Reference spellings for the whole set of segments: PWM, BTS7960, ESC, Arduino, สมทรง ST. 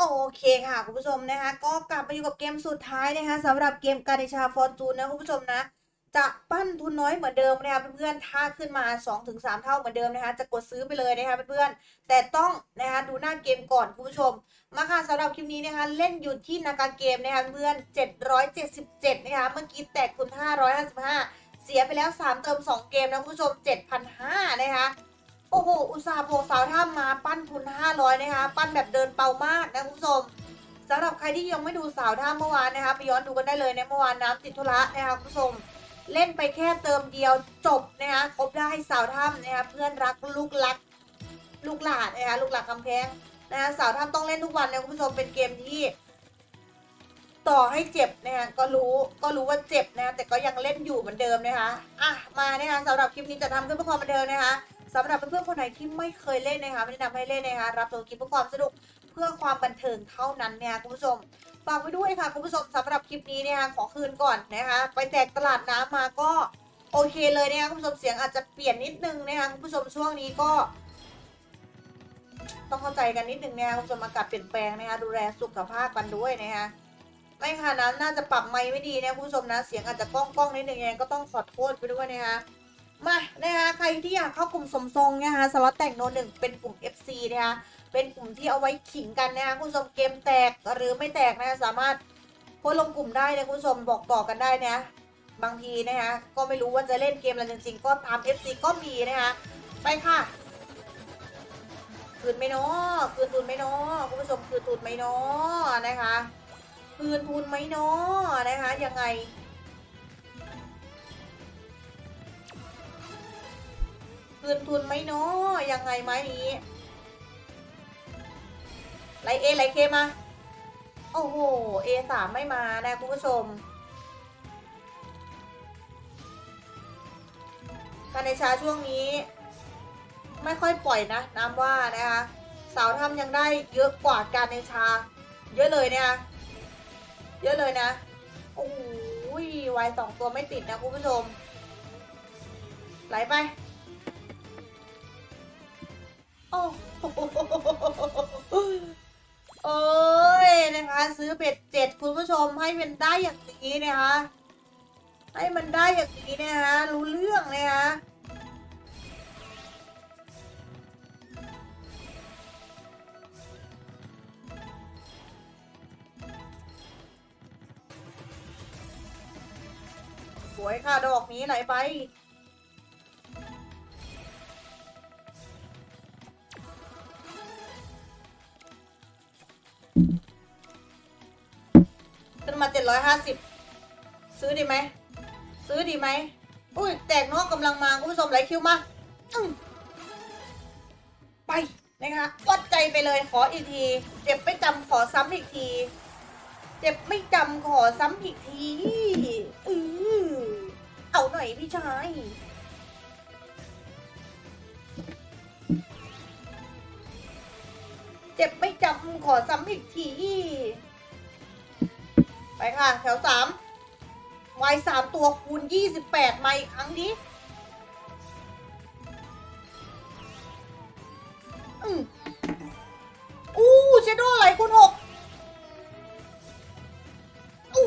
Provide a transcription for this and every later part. โอเคค่ะคุณผู้ชมนะคะก็กลับมาอยู่กับเกมสุดท้ายนะคะสำหรับเกมกานิชาฟอร์จูนนะคุณผู้ชมนะจะปั้นทุนน้อยเหมือนเดิมนะคะเพื่อนๆถ้าขึ้นมา 2-3 เท่าเหมือนเดิมนะคะจะกดซื้อไปเลยนะคะเพื่อนๆแต่ต้องนะคะดูหน้าเกมก่อนคุณผู้ชมมาค่ะสำหรับคลิปนี้นะคะเล่นอยู่ที่นาการเกมนะคะเพื่อน777นะคะเมื่อกี้แตกคุณ555เสียไปแล้ว3เติม2เกมนะคุณผู้ชม 7,500 นะคะโอ้โหอุตส่าห์โผล่สาวท่ามาปั้นทุน500นะคะปั้นแบบเดินเปามากนะคุณผู้ชมสำหรับใครที่ยังไม่ดูสาวท่าเมื่อวานนะคะไปย้อนดูกันได้เลยในเมื่อวานน้ำติดธุระนะคะคุณผู้ชมเล่นไปแค่เติมเดียวจบนะคะครบได้สาวถ้ำนะคะเพื่อนรักลูกหลานนะคะลูกหลานกำแพงนะคะสาวถ้ำต้องเล่นทุกวันนะคุณผู้ชมเป็นเกมที่ต่อให้เจ็บนะคะก็รู้ว่าเจ็บนะแต่ก็ยังเล่นอยู่เหมือนเดิมนะคะอ่ะมานะคะสำหรับคลิปนี้จะทำขึ้นเพื่อความบันเทิงนะคะสำหรับเพื่อนๆคนไหนที่ไม่เคยเล่นนะคะไม่แนะนำให้เล่นนะคะรับชมคลิปเพื่อความสนุกเพื่อความบันเทิงเท่านั้นนะคะคุณผู้ชมฝากไว้ด้วยค่ะคุณผู้ชมสำหรับคลิปนี้เนี่ยขอคืนก่อนนะคะไปแตกตลาดน้ำมาก็โอเคเลยนะคะคุณผู้ชมเสียงอาจจะเปลี่ยนนิดนึงนะคะคุณผู้ชมช่วงนี้ก็ต้องเข้าใจกันนิดนึงนะคะคุณผู้ชมอากาศเปลี่ยนแปลงนะคะดูแลสุขภาพกันด้วยนะคะไม่ค่ะน้ำน่าจะปรับไมค์ไม่ดีนะคุณผู้ชมนะเสียงอาจจะก้องนิดนึงก็ต้องขอโทษไปด้วยนะคะมานะคะใครที่อยากเข้ากลุ่มสมทรงนะคะสล็อตแต่งโน1เป็นกลุ่ม FC นะคะเป็นกลุ่มที่เอาไว้ขิงกันนะคะคุณผู้ชมเกมแตกหรือไม่แตกนะคะสามารถโพสลงกลุ่มได้นะคุณผู้ชมบอกต่อกันได้นะบางทีนะคะก็ไม่รู้ว่าจะเล่นเกมอะไรจริงๆก็ตาม FC ก็มีนะคะไปค่ะคืนไม่เนาะคืนทุนไม่เนาะคุณผู้ชมคืนทุนไม่เนาะนะคะคืนทุนไม่เนาะนะคะยังไงคืนทุนไหมเนาะยังไงไหมนี้ไลเอไลเคมาโอ้โห A3 ไม่มานะคุณผู้ชมการในชาช่วงนี้ไม่ค่อยปล่อยนะน้ำว่านะคะสาวทำยังได้เยอะกว่าการในชาเยอะเลยเนี่ยเยอะเลยนะโอ้โหวาย2ตัวไม่ติดนะคุณผู้ชมไหลไปโอ้ยนะคะซื้อเบ็ด7คุณผู้ชมให้มันได้อย่างนี้นะคะให้มันได้อย่างนี้นะคะรู้เรื่องนะคะสวยค่ะดอกนี้ไหลไปมา750ซื้อดีไหมซื้อดีไหมอุ้ยแตกนอกกำลังมาคุณผู้ชมไหลคิวมาไปนะคะวัดใจไปเลยขออีกทีเจ็บไม่จำขอซ้ำอีกทีเจ็บไม่จำขอซ้ำอีกทีเอาหน่อยพี่ชายเจ็บไม่จำขอซ้ำอีกทีไปค่ะแถว3 Y3 ตัวคูณ28มาอีกครั้งนี้อู้เชโดไหลคูณ6อุ้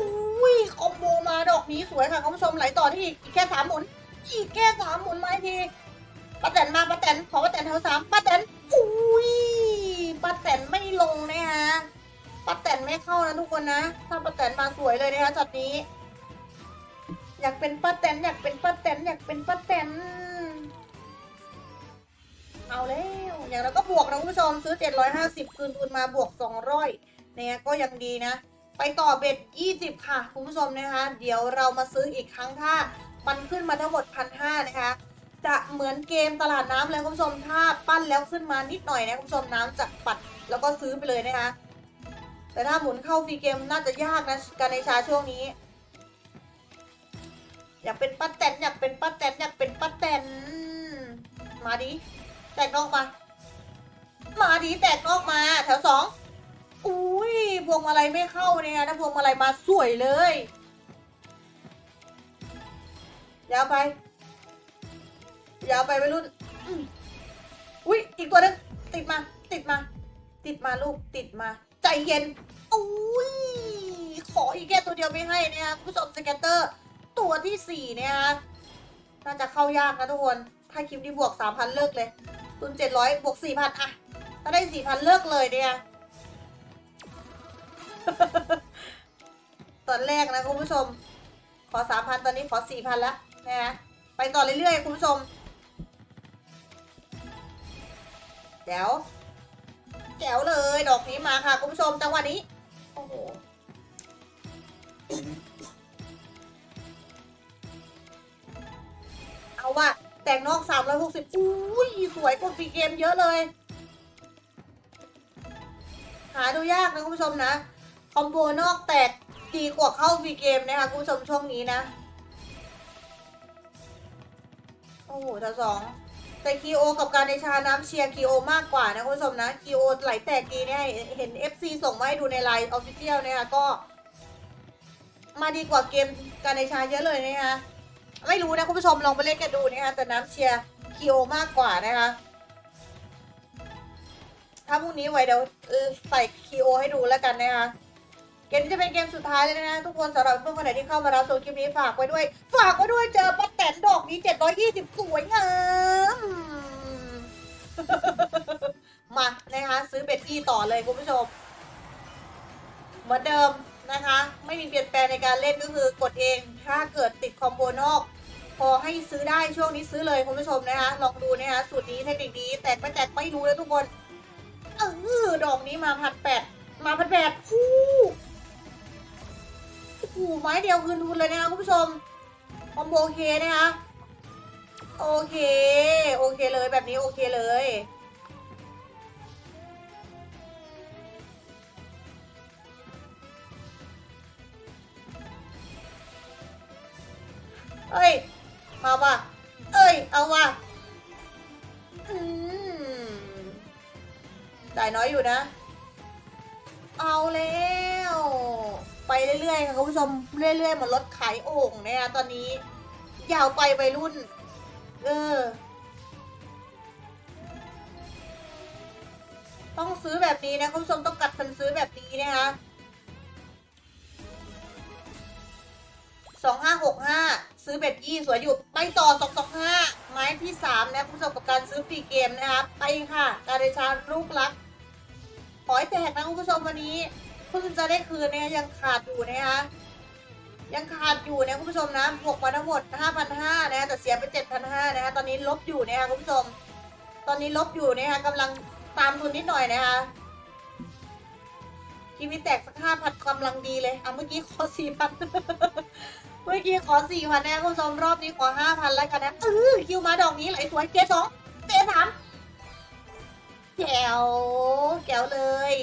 ยคอมโบมาดอกนี้สวยค่ะคุณผู้ชมไหลต่อที่อีกแค่3หมุนอีกแค่3หมุนมาทีป้าแตนมาป้าแตนขอป้าแตนแถว3ป้าแตนอุ้ยป้าแตนไม่ลงนะฮะป้าแตนไม่เข้านะทุกคนนะถ้าป้าแตนมาสวยเลยนะคะช็อตนี้อยากเป็นป้าแตนอยากเป็นป้าแตนอยากเป็นป้าแตนเอาแล้วอย่างเราก็บวกนะคุณผู้ชมซื้อ750คืนทุนมาบวก200เนี่ยก็ยังดีนะไปต่อเบ็ด20ค่ะคุณผู้ชมนะคะเดี๋ยวเรามาซื้ออีกครั้งถ้ามันขึ้นมาทั้งหมด 1,500 นะคะจะเหมือนเกมตลาดน้ำเลยคุณผู้ชมถ้าปั้นแล้วขึ้นมานิดหน่อยนะคุณผู้ชมน้ำจะปัดแล้วก็ซื้อไปเลยนะคะแต่ถ้าหมุนเข้าฟรีเกมน่าจะยากนะการในชาช่วงนี้อยากเป็นป้าแตนอยากเป็นป้าแตนอยากเป็นป้าแตนมาดิแตกนอกมามาดิแตกนอกมาแถว2อุ้ยพวงมาลัยไม่เข้าเนี่ยนะพวงมาลัยมาสวยเลยยาวไปยาวไปวัยรุ่นอุ้ยอีกตัวนึงติดมาลูกติดมาใจ เย็นอุ้ยขออีกแค่ตัวเดียวไม่ให้เนี่ยผู้ชมสแกตเตอร์ตัวที่4เนี่ยน่าจะเข้ายากนะทุกคนถ้าคลิปนี้บวก 3,000 เลิกเลยตุน700บวก 4,000 อ่ะถ้าได้ 4,000 เลิกเลยเนี่ยตอนแรกนะคุณผู้ชมขอ 3,000 ตอนนี้ขอ 4,000 แล้วนะไปต่อเรื่อยๆคุณผู้ชมเดี๋ยวแจ๋วเลยดอกนี้มาค่ะคุณผู้ชมจังหวะนี้โอ้โหเอาว่ะแตกนอก360อุ้ยสวยกว่าฟรีเกมเยอะเลยหาดูยากนะคุณผู้ชมนะคอมโบนอกแตกดีกว่าเข้าฟรีเกมนะคะคุณผู้ชมช่วงนี้นะโอ้โหตัวสองแต่คีโอกับการเดชาน้ำเชียร์คีโอมากกว่านะคุณผู้ชมนะคีโอไหลแตกดีเนี่ยเห็น FC ส่งมาให้ดูในไลน์ออฟฟิเชียลนะคะก็มาดีกว่าเกมการเดชาเยอะเลยนะคะไม่รู้นะคุณผู้ชมลองไปเล่นกันดูนะคะแต่น้ำเชียร์คีโอมากกว่านะคะถ้าพรุ่งนี้ไว้เดี๋ยวใส่คีโอให้ดูแล้วกันนะคะเกมนี้จะเป็นเกมสุดท้ายเลยนะทุกคนสำหรับเพื่อนคนไหนที่เข้ามารับชมคลิปนี้ฝากไว้ด้วยเจอป้าแตนดอกนี้720สวยงามมานะคะซื้อเบ็ดกี้ต่อเลยคุณผู้ชมเหมือนเดิมนะคะไม่มีเปลี่ยนแปลงในการเล่นก็คือกดเองถ้าเกิดติดคอมโบนอกพอให้ซื้อได้ช่วงนี้ซื้อเลยคุณผู้ชมนะคะลองดูนะคะสูตรนี้เทคนิคนี้แต่ป้าแตนไม่รู้นะทุกคนดอกนี้มา1,800มา1,800โอ้โหไม้เดียวคืนทุนเลยนะคะคุณผู้ชมคอมโบโอเคนะคะโอเคเลยแบบนี้โอเคเลยเอ้ยมาว่ะเอ้ยเอาว่ะจ่ายน้อยอยู่นะเอาแล้วไปเรื่อยๆค่ะคุณผู้ชมเรื่อยๆเหมือนรถขายโอ่งเนี่ยตอนนี้ยาวไปวัยรุ่นต้องซื้อแบบนี้นะคุณผู้ชมต้องกัดฟันซื้อแบบนี้นะคะ2565ซื้อเบ็ดยี่สวยอยู่ไปต่อ225ไม้ที่3นะคุณผู้ชมกับการซื้อฟรีเกมนะคะไปค่ะการเดชาลูกรักขอให้แตกนะคุณผู้ชมวันนี้เพิ่งจะได้คืนเนี่ยยังขาดอยู่นะคะยังขาดอยู่นะคุณผู้ชมนะบวกมาทั้งหมด 5,500 นะแต่เสียไป 7,500 นะคะตอนนี้ลบอยู่นะคะคุณผู้ชมตอนนี้ลบอยู่นะคะกำลังตามทุนนิดหน่อยนะคะทีมีแตกสัก 5,000 กำลังดีเลยเมื่อกี้ขอ 4,000 เมื่อกี้ขอ 4,000 นะคุณผู้ชมรอบนี้ขอ 5,000 แล้วกันนะคิวมาดอกนี้ไหลสวย J2 J3 แก้วเลย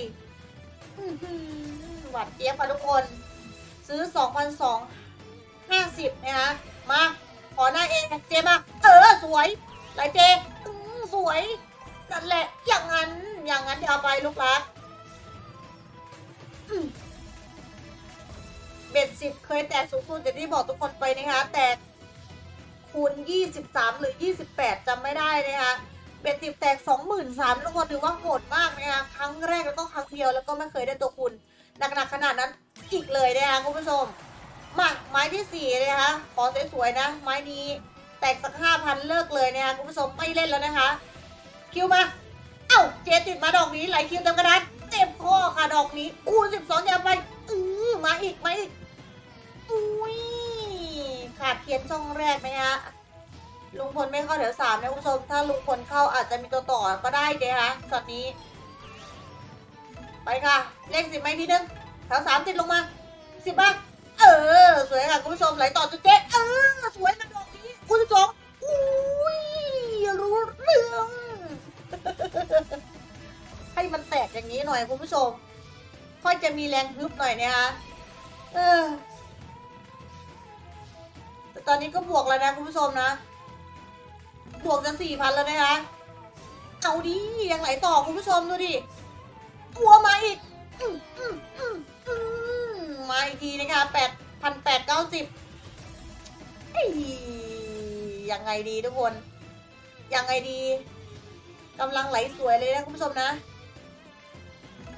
หวัดเจี๊ยบค่ะทุกคนซื้อ 2,250 นะคะมาขอหน้าเองเจมาสวยหลายเจสวยนั่นแหละอย่างนั้นเอาไปลูกรักเบ็ด10เคยแตกสูงสุดอย่างที่บอกทุกคนไปนะคะแตกคูณ23หรือ28จำไม่ได้นะคะเบ็ด10แตก 23,000 ทุกคนถือว่าโหดมากนะคะครั้งแรกแล้วก็ครั้งเดียวแล้วก็ไม่เคยได้ตัวคุณหนักขนาดนั้นอีกเลยนะคะคุณผู้ชมมาไม้ที่4นะคะขอสวยๆนะไม้นี้แตกสัก 5,000 เลิกเลยนะคะคุณผู้ชมไม่เล่นแล้วนะคะคิวมาเจติดมาดอกนี้ไหลคิวเต็มกระดานเต็มข้อค่ะดอกนี้คูณ12อย่าไปมาอีกอุ้ยขาดเขียนช่องแรกไหมฮะลุงพลไม่เข้าแถว3นะคุณผู้ชมถ้าลุงพลเข้าอาจจะมีตัวต่อก็ได้นะคะสัตว์นี้ไปค่ะเลข10ไม้ที่นึงแถว3ติดลงมา10บ้างสวยค่ะคุณผู้ชมไหลต่อจุดเจ๊สวยนะดอกนี้คุณผู้ชมอุ้ยรู้เรื่องให้มันแตกอย่างนี้หน่อยคุณผู้ชมค่อยจะมีแรงฮึบหน่อยนะคะแต่ตอนนี้ก็บวกแล้วนะคุณผู้ชมนะบวกจะ 4,000 แล้วนะคะเอาดิยังไหลต่อคุณผู้ชมดูดิตัวมาอีกมาอีกทีนะคะ 8,890 ยังไงดีทุกคนยังไงดีกำลังไหลสวยเลยนะคุณผู้ชมนะ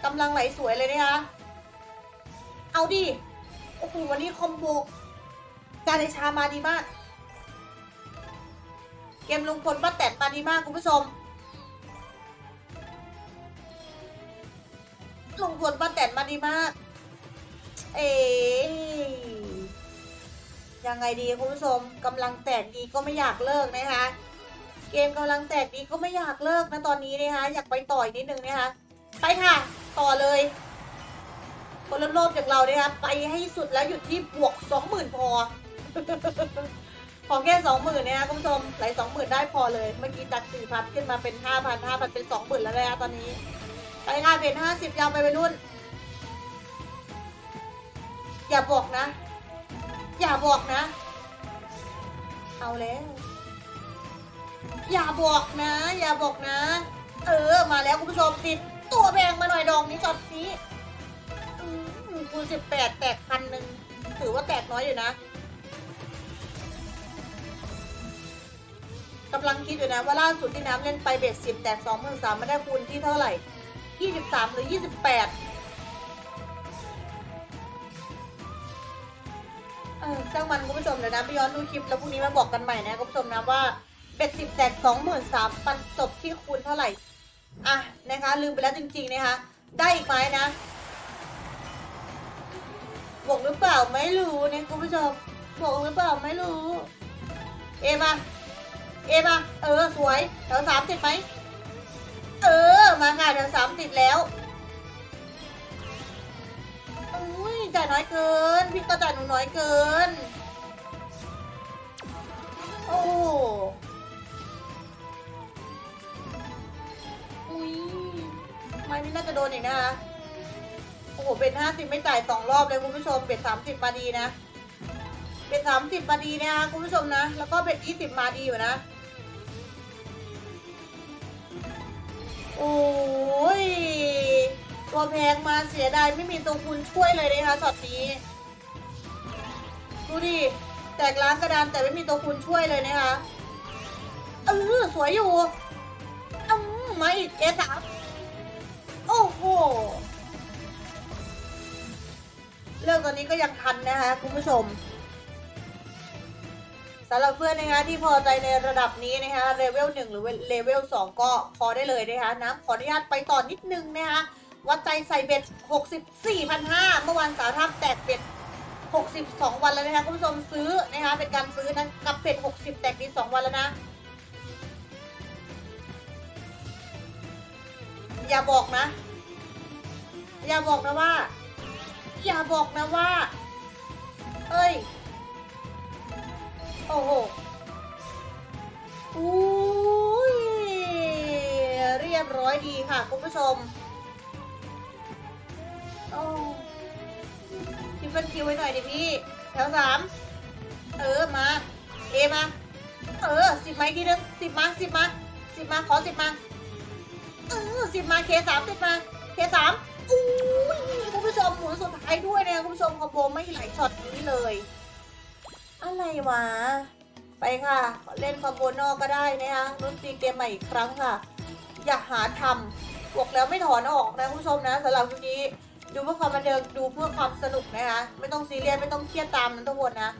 กำลังไหลสวยเลยนะคะเอาดิโอ้โหวันนี้คอมโบการในชามาดีมากเกมลุงพลป้าแตนมาดีมากคุณผู้ชมลุงพลป้าแตนมาดีมากเอ๊ยยังไงดีคุณผู้ชมกำลังแตกดีก็ไม่อยากเลิกนะคะเกมกำลังแตกดีก็ไม่อยากเลิกนะตอนนี้นะคะอยากไปต่ออีกนิดนึงนะคะไปค่ะต่อเลยคนรอบๆจากเราเนี่ยครับไปให้สุดแล้วหยุดที่บวก 20,000 พอ ขอแค่ 20,000 เนี่ยคุณผู้ชมไหล 20,000 ได้พอเลยเมื่อกี้จาก 4,000 ขึ้นมาเป็น 5,000 5,000 เป็น 20,000 แล้วนะตอนนี้ไปค่ะเป็น 50 ยาวไปรุ่นอย่าบอกนะอย่าบอกนะเอาแล้วอย่าบอกนะอย่าบอกนะเออมาแล้วคุณผู้ชมติดตัวแบงมาหน่อยดองนี้จอดนี้คูณ18แตก1,000ถือว่าแตกน้อยอยู่นะกำลังคิดอยู่นะว่าล่าสุดที่น้ำเล่นไปเบส10แตก23,000ไม่ได้คูณที่เท่าไหร่23หรือ28ช่างมันคุณผู้ชมเดี๋ยวน้ำไปย้อนดูคลิปแล้วพรุ่งนี้มาบอกกันใหม่นะคุณผู้ชมนะว่าเบส10แตก23,000ปันจบที่คูณเท่าไหร่อ่ะนะคะลืมไปแล้วจริงๆนะคะได้อีกไหมนะบอกหรือเปล่าไม่รู้นะคุณผู้ชมบอกหรือเปล่าไม่รู้เอมาเออสวยแถว3ติดไหมเออมาค่ะแถว3ติดแล้วอุ้ยจ่ายน้อยเกินพี่ก็จ่ายหนูน้อยเกินโอ้อุ้ยไม้นี่น่าจะโดนอีกนะคะโอ้โหเป็น50ไม่จ่าย2รอบเลยคุณผู้ชมเป็น30มาดีนะเป็น30มาดีนะคะคุณผู้ชมนะแล้วก็เป็น20มาดีอยู่นะโอ้ยตัวแพงมาเสียดายไม่มีตัวคุณช่วยเลยนะคะช็อตนี้ดูดิแตกล้างกระดานแต่ไม่มีตัวคุณช่วยเลยนะคะสวยอยู่มาอีกS3โอ้โหเรื่องตอนนี้ก็ยังทันนะคะคุณผู้ชมสำหรับเพื่อนนะคะที่พอใจในระดับนี้นะคะเลเวล1หรือเลเวล2ก็พอได้เลยนะคะน้ำขออนุญาตไปต่อนิดนึงนะคะวัดใจใส่เบ็ด 64,500 เมื่อวันสารภาพแตกเบ็ด62วันแล้วนะคะคุณผู้ชมซื้อนะคะเป็นการซื้อนะกับเบ็ด60แตกดี2วันแล้วนะอย่าบอกนะว่าเอ้ยโอ้โหอุ้ยเรียบร้อยดีค่ะคุณผู้ชมโอ้คิดเป็นคิวไว้หน่อยดิพี่แถว3มามา10ไม้ทีนึง10มาขอ10มา10มาK3ติดมาK3อู้คุณผู้ชมหมุนสุดท้ายด้วยนะคุณผู้ชมคอมโบไม่ไหลช็อตนี้เลยอะไรวะไปค่ะเล่นคอมโบนอกก็ได้นะคะรุ่นตีเกมใหม่อีกครั้งค่ะอย่าหาทำบอกแล้วไม่ถอนออกนะคุณผู้ชมนะสำหรับวันนี้ดูเพื่อความบันเทิงดูเพื่อความสนุกนะคะไม่ต้องซีเรียสไม่ต้องเครียดตามนั้นทุกคนนะ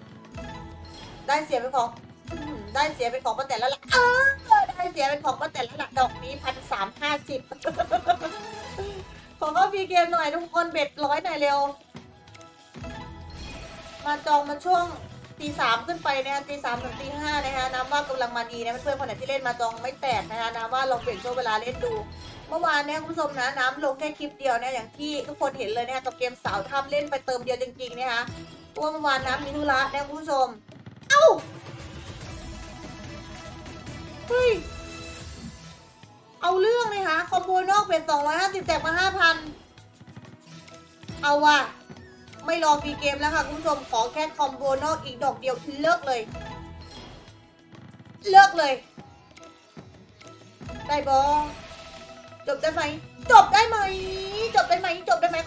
ได้เสียเป็นของป้าแตนแล้วล่ะได้เสียเป็นของป้าแตนแล้วล่ะดอกนี้1,350ขอเข้าฟรีเกมหน่อยทุกคนเบ็ด100หน่อยเร็วมาจองมาช่วงตี 3ขึ้นไปนะคะตี 3 ถึง ตี 5นะคะน้ำว่ากำลังมาดีนะเพื่อนๆคนไหนที่เล่นมาจองไม่แตกนะคะน้ำว่าลองเปลี่ยนช่วงเวลาเล่นดูเมื่อวานเนี่ยคุณผู้ชมนะน้ำลงแค่คลิปเดียวนะอย่างที่ทุกคนเห็นเลยนะคะกับเกมสาวทำเล่นไปเติมเดียวจริงๆนะคะตัวเมื่อวานน้ำมีธุระนะคุณผู้ชมเอ้าเฮ้ยเอาเรื่องเลยค่ะคอมโบนอกเป็น250แตกมา5,000เอาว่ะไม่รอฟรีเกมแล้วค่ะคุณผู้ชมขอแค่คอมโบนอกอีกดอกเดียวเลิกเลยได้บอจบได้ไหมคอ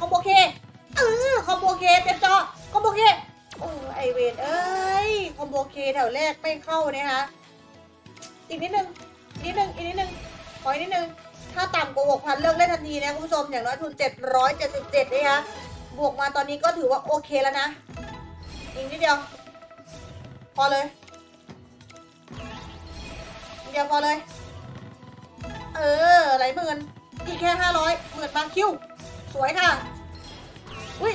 มโบเคคอมโบเคเต็มจอคอมโบเคโอ้ไอเวนเอ้ยคอมโบเคแถวแรกไม่เข้านะคะอีกนิดนึงขออีกนิดนึง ถ้าต่ำกว่า 6,000 เลิกเล่นทันทีนะคุณผู้ชมอย่างน้อยทุน777นะคะบวกมาตอนนี้ก็ถือว่าโอเคแล้วนะอีกนิดเดียวพอเลยเดี๋ยวพอเลยหลายหมื่นอีกแค่500หมื่นบางคิวสวยค่ะอุ้ย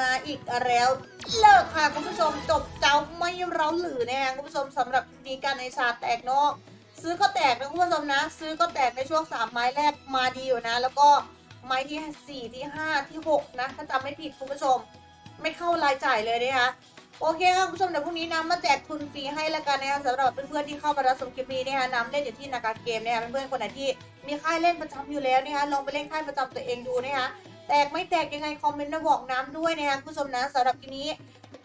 มาอีกแล้วเลิกค่ะคุณผู้ชมจบเจ้าไม่เร้าหรือแน่คุณผู้ชมสำหรับดีการในชาแตกเนาะซื้อก็แตกนะคุณผู้ชมนะซื้อก็แตกในช่วง3ไม้แรกมาดีอยู่นะแล้วก็ไม้ที่4ที่5ที่6นะถ้าจำไม่ผิดคุณผู้ชมไม่เข้ารายจ่ายเลยนะคะโอเคค่ะคุณผู้ชมเดี๋ยวพรุ่งนี้น้ำมาแจกทุนฟรีให้ละกันนะคะสำหรับเพื่อนๆที่เข้ามารับชมคลิปนี้นะคะน้ำเล่นอยู่ที่นาการเกมนะคะเพื่อนๆคนไหนที่มีค่ายเล่นประจำอยู่แล้วนะคะลองไปเล่นค่ายประจำตัวเองดูนะคะแตกไม่แตกยังไงคอมเมนต์มาบอกน้ำด้วยนะคะคุณผู้ชมนะสำหรับคลิปนี้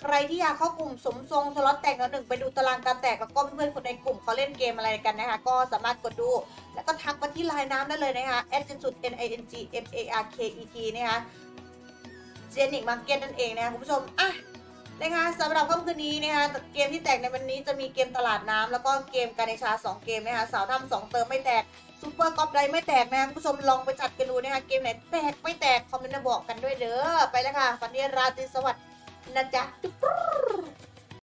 ใครที่อยากเข้ากลุ่มสมทรงสล็อตแตกหนึ่งไปดูตารางการแตกแล้วก็เพื่อนๆคนในกลุ่มเขาเล่นเกมอะไรกันนะคะก็สามารถกดดูแล้วก็ทักมาที่ไลน์น้ำได้เลยนะคะ @ningmarket นะคะเจนิกมาร์เก็ตนั่นเองนะคะคุณผู้ชมอ่ะนะคะสำหรับค่ำคืนนี้นะคะเกมที่แตกในวันนี้จะมีเกมตลาดน้ำแล้วก็เกมการในชา2เกมนะคะสาวทำ2เติมไม่แตกซุปเปอร์กอล์ฟไดไม่แตกนะคะคุณผู้ชมลองไปจัดกันดูนะคะเกมไหนแตกไม่แตกคอมเมนต์มาบอกกันด้วยเด้อไปแล้วค่ะฝันดีราตรีสวัสดิ์นะจ๊ะ